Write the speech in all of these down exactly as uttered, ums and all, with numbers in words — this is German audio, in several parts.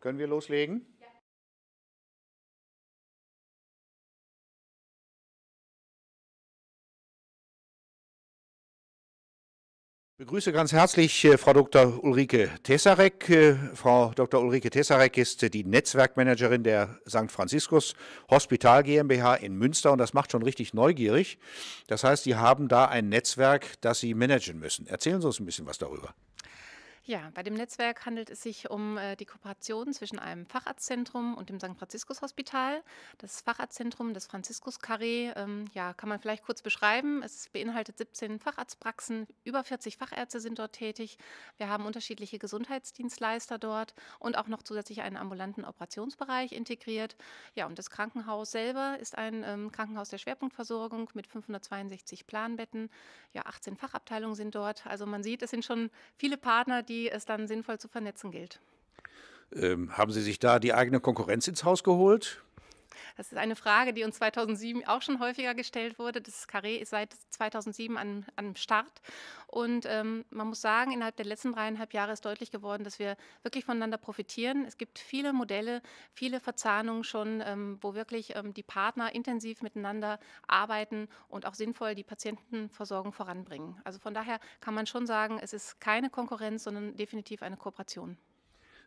Können wir loslegen? Ja. Ich begrüße ganz herzlich äh, Frau Doktor Ulrike Tessarek. Äh, Frau Doktor Ulrike Tessarek ist äh, die Netzwerkmanagerin der Sankt Franziskus Hospital GmbH in Münster, und das macht schon richtig neugierig. Das heißt, Sie haben da ein Netzwerk, das Sie managen müssen. Erzählen Sie uns ein bisschen was darüber. Ja, bei dem Netzwerk handelt es sich um äh, die Kooperation zwischen einem Facharztzentrum und dem Sankt Franziskus Hospital. Das Facharztzentrum, das Franziskus-Carré, ähm, ja, kann man vielleicht kurz beschreiben. Es beinhaltet siebzehn Facharztpraxen, über vierzig Fachärzte sind dort tätig. Wir haben unterschiedliche Gesundheitsdienstleister dort und auch noch zusätzlich einen ambulanten Operationsbereich integriert. Ja, und das Krankenhaus selber ist ein ähm, Krankenhaus der Schwerpunktversorgung mit fünfhundertzweiundsechzig Planbetten. Ja, achtzehn Fachabteilungen sind dort. Also man sieht, es sind schon viele Partner, die die es dann sinnvoll zu vernetzen gilt. Ähm, haben Sie sich da die eigene Konkurrenz ins Haus geholt? Das ist eine Frage, die uns zweitausendsieben auch schon häufiger gestellt wurde. Das Carré ist seit zweitausendsieben an, an Start. Und ähm, man muss sagen, innerhalb der letzten dreieinhalb Jahre ist deutlich geworden, dass wir wirklich voneinander profitieren. Es gibt viele Modelle, viele Verzahnungen schon, ähm, wo wirklich ähm, die Partner intensiv miteinander arbeiten und auch sinnvoll die Patientenversorgung voranbringen. Also von daher kann man schon sagen, es ist keine Konkurrenz, sondern definitiv eine Kooperation.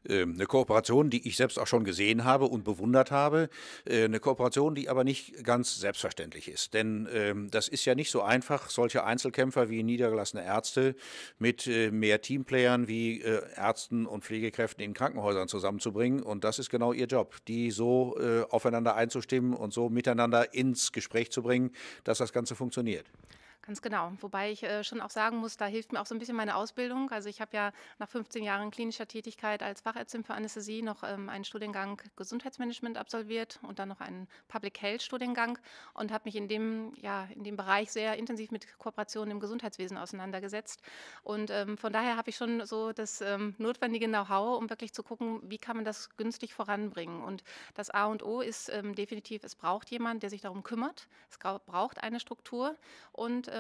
Eine Kooperation, die ich selbst auch schon gesehen habe und bewundert habe. Eine Kooperation, die aber nicht ganz selbstverständlich ist. Denn ähm, das ist ja nicht so einfach, solche Einzelkämpfer wie niedergelassene Ärzte mit äh, mehr Teamplayern wie äh, Ärzten und Pflegekräften in Krankenhäusern zusammenzubringen. Und das ist genau Ihr Job, die so äh, aufeinander einzustimmen und so miteinander ins Gespräch zu bringen, dass das Ganze funktioniert. Ganz genau, wobei ich äh, schon auch sagen muss, da hilft mir auch so ein bisschen meine Ausbildung. Also ich habe ja nach fünfzehn Jahren klinischer Tätigkeit als Fachärztin für Anästhesie noch ähm, einen Studiengang Gesundheitsmanagement absolviert und dann noch einen Public Health Studiengang und habe mich in dem, ja, in dem Bereich sehr intensiv mit Kooperationen im Gesundheitswesen auseinandergesetzt. Und ähm, von daher habe ich schon so das ähm, notwendige Know-how, um wirklich zu gucken, wie kann man das günstig voranbringen. Und das A und O ist ähm, definitiv, es braucht jemanden, der sich darum kümmert. Es braucht eine Struktur und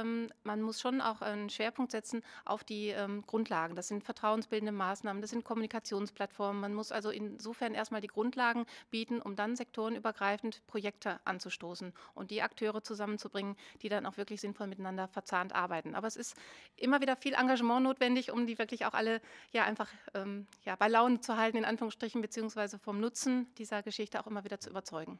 man muss schon auch einen Schwerpunkt setzen auf die ähm, Grundlagen. Das sind vertrauensbildende Maßnahmen, das sind Kommunikationsplattformen. Man muss also insofern erstmal die Grundlagen bieten, um dann sektorenübergreifend Projekte anzustoßen und die Akteure zusammenzubringen, die dann auch wirklich sinnvoll miteinander verzahnt arbeiten. Aber es ist immer wieder viel Engagement notwendig, um die wirklich auch alle ja einfach ähm, ja, bei Laune zu halten, in Anführungsstrichen, beziehungsweise vom Nutzen dieser Geschichte auch immer wieder zu überzeugen.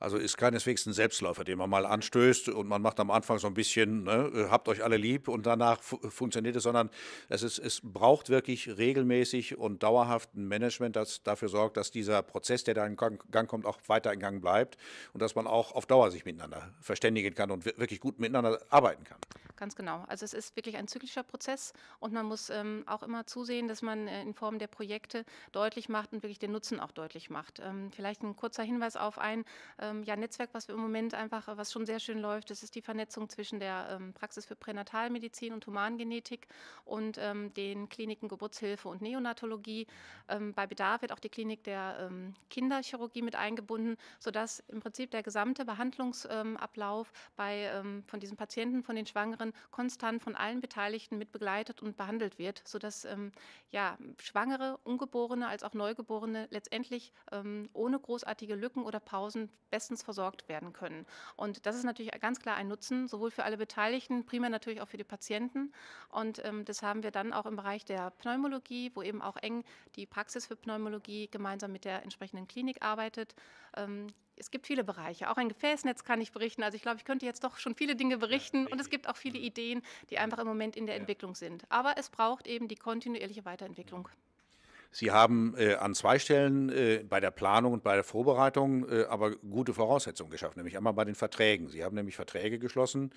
Also ist keineswegs ein Selbstläufer, den man mal anstößt und man macht am Anfang so ein bisschen, ne, habt euch alle lieb und danach fu funktioniert es, sondern es, ist, es braucht wirklich regelmäßig und dauerhaft ein Management, das dafür sorgt, dass dieser Prozess, der da in Gang kommt, auch weiter in Gang bleibt und dass man auch auf Dauer sich miteinander verständigen kann und wirklich gut miteinander arbeiten kann. Ganz genau. Also es ist wirklich ein zyklischer Prozess und man muss ähm, auch immer zusehen, dass man äh, in Form der Projekte deutlich macht und wirklich den Nutzen auch deutlich macht. Ähm, vielleicht ein kurzer Hinweis auf ein äh, Ja, Netzwerk, was wir im Moment einfach, was schon sehr schön läuft, das ist die Vernetzung zwischen der ähm, Praxis für Pränatalmedizin und Humangenetik und ähm, den Kliniken Geburtshilfe und Neonatologie. Ähm, bei Bedarf wird auch die Klinik der ähm, Kinderchirurgie mit eingebunden, sodass im Prinzip der gesamte Behandlungsablauf ähm, bei, ähm, von diesen Patienten, von den Schwangeren, konstant von allen Beteiligten mit begleitet und behandelt wird, sodass ähm, ja, Schwangere, Ungeborene als auch Neugeborene letztendlich ähm, ohne großartige Lücken oder Pausen besser bestens versorgt werden können. Und das ist natürlich ganz klar ein Nutzen, sowohl für alle Beteiligten, primär natürlich auch für die Patienten. Und ähm, das haben wir dann auch im Bereich der Pneumologie, wo eben auch eng die Praxis für Pneumologie gemeinsam mit der entsprechenden Klinik arbeitet. Ähm, es gibt viele Bereiche, auch ein Gefäßnetz kann ich berichten. Also ich glaube, ich könnte jetzt doch schon viele Dinge berichten. Ja, und es gibt auch viele Ideen, die einfach im Moment in der ja. Entwicklung sind. Aber es braucht eben die kontinuierliche Weiterentwicklung. Sie haben äh, an zwei Stellen äh, bei der Planung und bei der Vorbereitung äh, aber gute Voraussetzungen geschaffen, nämlich einmal bei den Verträgen. Sie haben nämlich Verträge geschlossen,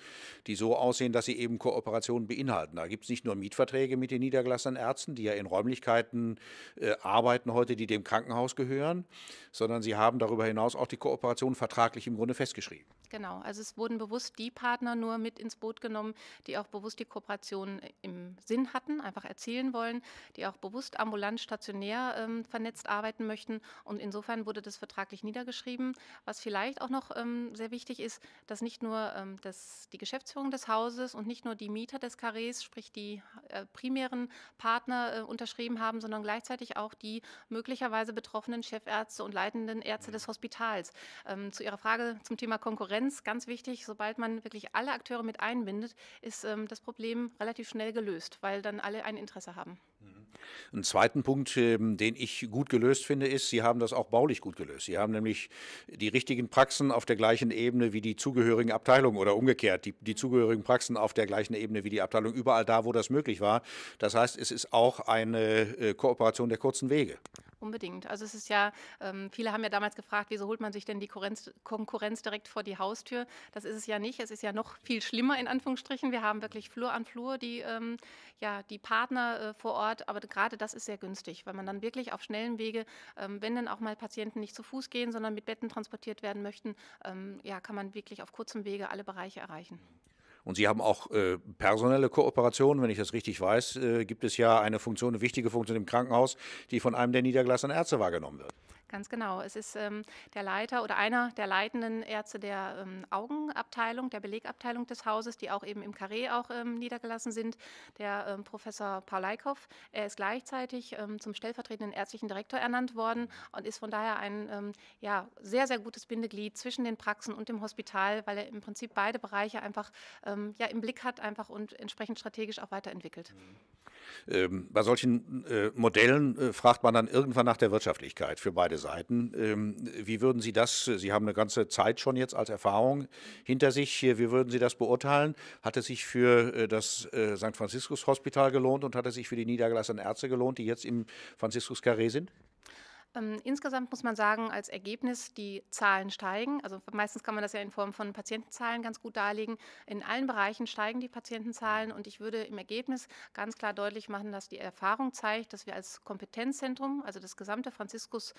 die so aussehen, dass sie eben Kooperationen beinhalten. Da gibt es nicht nur Mietverträge mit den niedergelassenen Ärzten, die ja in Räumlichkeiten äh, arbeiten heute, die dem Krankenhaus gehören, sondern sie haben darüber hinaus auch die Kooperation vertraglich im Grunde festgeschrieben. Genau, also es wurden bewusst die Partner nur mit ins Boot genommen, die auch bewusst die Kooperation im Sinn hatten, einfach erzielen wollen, die auch bewusst ambulant stationär ähm, vernetzt arbeiten möchten. Und insofern wurde das vertraglich niedergeschrieben. Was vielleicht auch noch ähm, sehr wichtig ist, dass nicht nur ähm, das, die Geschäftsführung des Hauses und nicht nur die Mieter des Carrés, sprich die äh, primären Partner, äh, unterschrieben haben, sondern gleichzeitig auch die möglicherweise betroffenen Chefärzte und leitenden Ärzte des Hospitals. Ähm, zu Ihrer Frage zum Thema Konkurrenz, ganz wichtig, sobald man wirklich alle Akteure mit einbindet, ist ähm, das Problem relativ schnell gelöst, weil dann alle ein Interesse haben. Ein zweiten Punkt, den ich gut gelöst finde, ist, Sie haben das auch baulich gut gelöst. Sie haben nämlich die richtigen Praxen auf der gleichen Ebene wie die zugehörigen Abteilungen oder umgekehrt, die, die zugehörigen Praxen auf der gleichen Ebene wie die Abteilung, überall da, wo das möglich war. Das heißt, es ist auch eine Kooperation der kurzen Wege. Unbedingt. Also es ist ja, ähm, viele haben ja damals gefragt, wieso holt man sich denn die Konkurrenz, Konkurrenz direkt vor die Haustür? Das ist es ja nicht. Es ist ja noch viel schlimmer in Anführungsstrichen. Wir haben wirklich Flur an Flur die, ähm, ja, die Partner äh, vor Ort, aber gerade das ist sehr günstig, weil man dann wirklich auf schnellen Wege, ähm, wenn dann auch mal Patienten nicht zu Fuß gehen, sondern mit Betten transportiert werden möchten, ähm, ja, kann man wirklich auf kurzem Wege alle Bereiche erreichen. Und Sie haben auch äh, personelle Kooperationen, wenn ich das richtig weiß, äh, gibt es ja eine Funktion, eine wichtige Funktion im Krankenhaus, die von einem der niedergelassenen Ärzte wahrgenommen wird. Ganz genau. Es ist ähm, der Leiter oder einer der leitenden Ärzte der ähm, Augenabteilung, der Belegabteilung des Hauses, die auch eben im Carré auch ähm, niedergelassen sind, der ähm, Professor Paul Eikow. Er ist gleichzeitig ähm, zum stellvertretenden ärztlichen Direktor ernannt worden und ist von daher ein ähm, ja, sehr, sehr gutes Bindeglied zwischen den Praxen und dem Hospital, weil er im Prinzip beide Bereiche einfach ähm, ja, im Blick hat einfach und entsprechend strategisch auch weiterentwickelt. Ähm, bei solchen äh, Modellen äh, fragt man dann irgendwann nach der Wirtschaftlichkeit für beide Seiten. Seiten. Wie würden Sie das, Sie haben eine ganze Zeit schon jetzt als Erfahrung hinter sich, wie würden Sie das beurteilen? Hat es sich für das Sankt Franziskus Hospital gelohnt und hat es sich für die niedergelassenen Ärzte gelohnt, die jetzt im Franziskus-Carré sind? Ähm, insgesamt muss man sagen, als Ergebnis, die Zahlen steigen. Also meistens kann man das ja in Form von Patientenzahlen ganz gut darlegen. In allen Bereichen steigen die Patientenzahlen und ich würde im Ergebnis ganz klar deutlich machen, dass die Erfahrung zeigt, dass wir als Kompetenzzentrum, also das gesamte Franziskus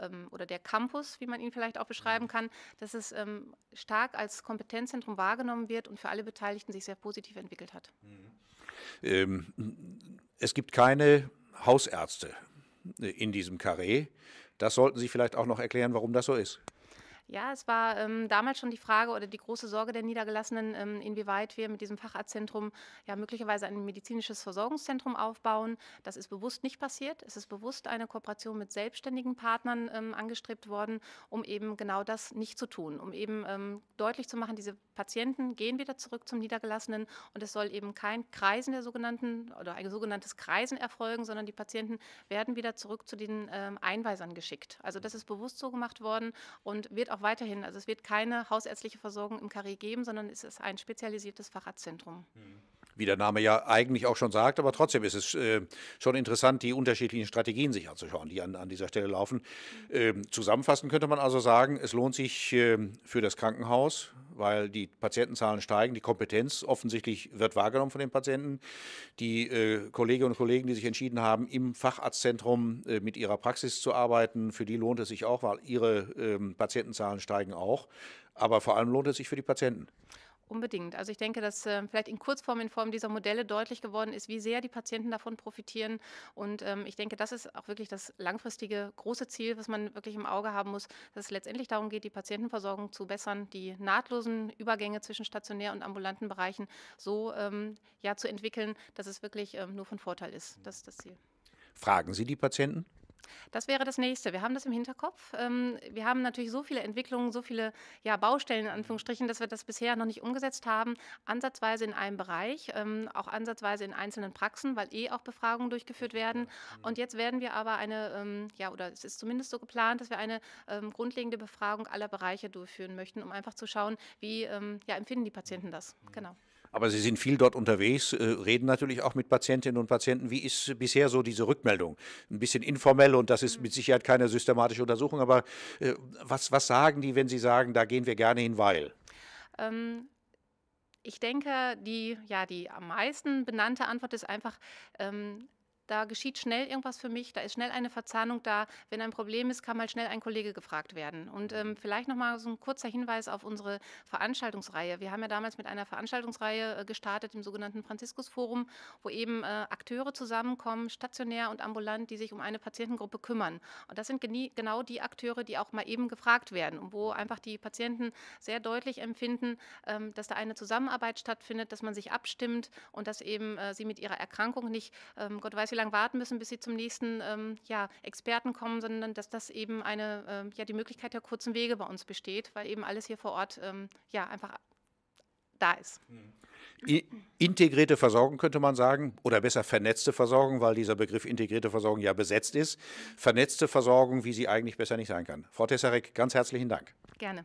ähm, oder der Campus, wie man ihn vielleicht auch beschreiben kann, dass es ähm, stark als Kompetenzzentrum wahrgenommen wird und für alle Beteiligten sich sehr positiv entwickelt hat. Ähm, es gibt keine Hausärzte in diesem Carré. Das sollten Sie vielleicht auch noch erklären, warum das so ist. Ja, es war ähm, damals schon die Frage oder die große Sorge der Niedergelassenen, ähm, inwieweit wir mit diesem Facharztzentrum ja möglicherweise ein medizinisches Versorgungszentrum aufbauen. Das ist bewusst nicht passiert. Es ist bewusst eine Kooperation mit selbstständigen Partnern ähm, angestrebt worden, um eben genau das nicht zu tun, um eben ähm, deutlich zu machen, diese Patienten gehen wieder zurück zum Niedergelassenen und es soll eben kein Kreisen der sogenannten oder ein sogenanntes Kreisen erfolgen, sondern die Patienten werden wieder zurück zu den ähm, Einweisern geschickt. Also das ist bewusst so gemacht worden und wird auch Auch weiterhin. Also es wird keine hausärztliche Versorgung im Carré geben, sondern es ist ein spezialisiertes Facharztzentrum. Wie der Name ja eigentlich auch schon sagt, aber trotzdem ist es äh, schon interessant, die unterschiedlichen Strategien sich anzuschauen, die an, an dieser Stelle laufen. Ähm, zusammenfassend könnte man also sagen, es lohnt sich äh, für das Krankenhaus, weil die Patientenzahlen steigen, die Kompetenz offensichtlich wird wahrgenommen von den Patienten. Die äh, Kolleginnen und Kollegen, die sich entschieden haben, im Facharztzentrum äh, mit ihrer Praxis zu arbeiten, für die lohnt es sich auch, weil ihre ähm, Patientenzahlen steigen auch. Aber vor allem lohnt es sich für die Patienten. Unbedingt. Also ich denke, dass äh, vielleicht in Kurzform, in Form dieser Modelle deutlich geworden ist, wie sehr die Patienten davon profitieren. Und ähm, ich denke, das ist auch wirklich das langfristige große Ziel, was man wirklich im Auge haben muss, dass es letztendlich darum geht, die Patientenversorgung zu bessern, die nahtlosen Übergänge zwischen stationär und ambulanten Bereichen so ähm, ja, zu entwickeln, dass es wirklich ähm, nur von Vorteil ist. Das ist das Ziel. Fragen Sie die Patienten? Das wäre das Nächste. Wir haben das im Hinterkopf. Wir haben natürlich so viele Entwicklungen, so viele ja, Baustellen in Anführungsstrichen, dass wir das bisher noch nicht umgesetzt haben. Ansatzweise in einem Bereich, auch ansatzweise in einzelnen Praxen, weil eh auch Befragungen durchgeführt werden. Und jetzt werden wir aber eine, ja, oder es ist zumindest so geplant, dass wir eine grundlegende Befragung aller Bereiche durchführen möchten, um einfach zu schauen, wie ja, empfinden die Patienten das. Genau. Aber Sie sind viel dort unterwegs, reden natürlich auch mit Patientinnen und Patienten. Wie ist bisher so diese Rückmeldung? Ein bisschen informell, und das ist mit Sicherheit keine systematische Untersuchung, aber was, was sagen die, wenn Sie sagen, da gehen wir gerne hin, weil? Ähm Ich denke, die, ja, die am meisten benannte Antwort ist einfach, ähm, da geschieht schnell irgendwas für mich, da ist schnell eine Verzahnung da. Wenn ein Problem ist, kann mal schnell ein Kollege gefragt werden. Und ähm, vielleicht nochmal so ein kurzer Hinweis auf unsere Veranstaltungsreihe. Wir haben ja damals mit einer Veranstaltungsreihe äh, gestartet, im sogenannten Franziskus-Forum, wo eben äh, Akteure zusammenkommen, stationär und ambulant, die sich um eine Patientengruppe kümmern. Und das sind genie- genau die Akteure, die auch mal eben gefragt werden und wo einfach die Patienten sehr deutlich empfinden, ähm, dass da eine Zusammenarbeit stattfindet, dass man sich abstimmt und dass eben äh, sie mit ihrer Erkrankung nicht, ähm, Gott weiß wie lange warten müssen, bis sie zum nächsten ähm, ja, Experten kommen, sondern dass das eben eine, ähm, ja, die Möglichkeit der kurzen Wege bei uns besteht, weil eben alles hier vor Ort ähm, ja, einfach da ist. Integrierte Versorgung könnte man sagen, oder besser vernetzte Versorgung, weil dieser Begriff integrierte Versorgung ja besetzt ist. Vernetzte Versorgung, wie sie eigentlich besser nicht sein kann. Frau Tessarek, ganz herzlichen Dank. Gerne.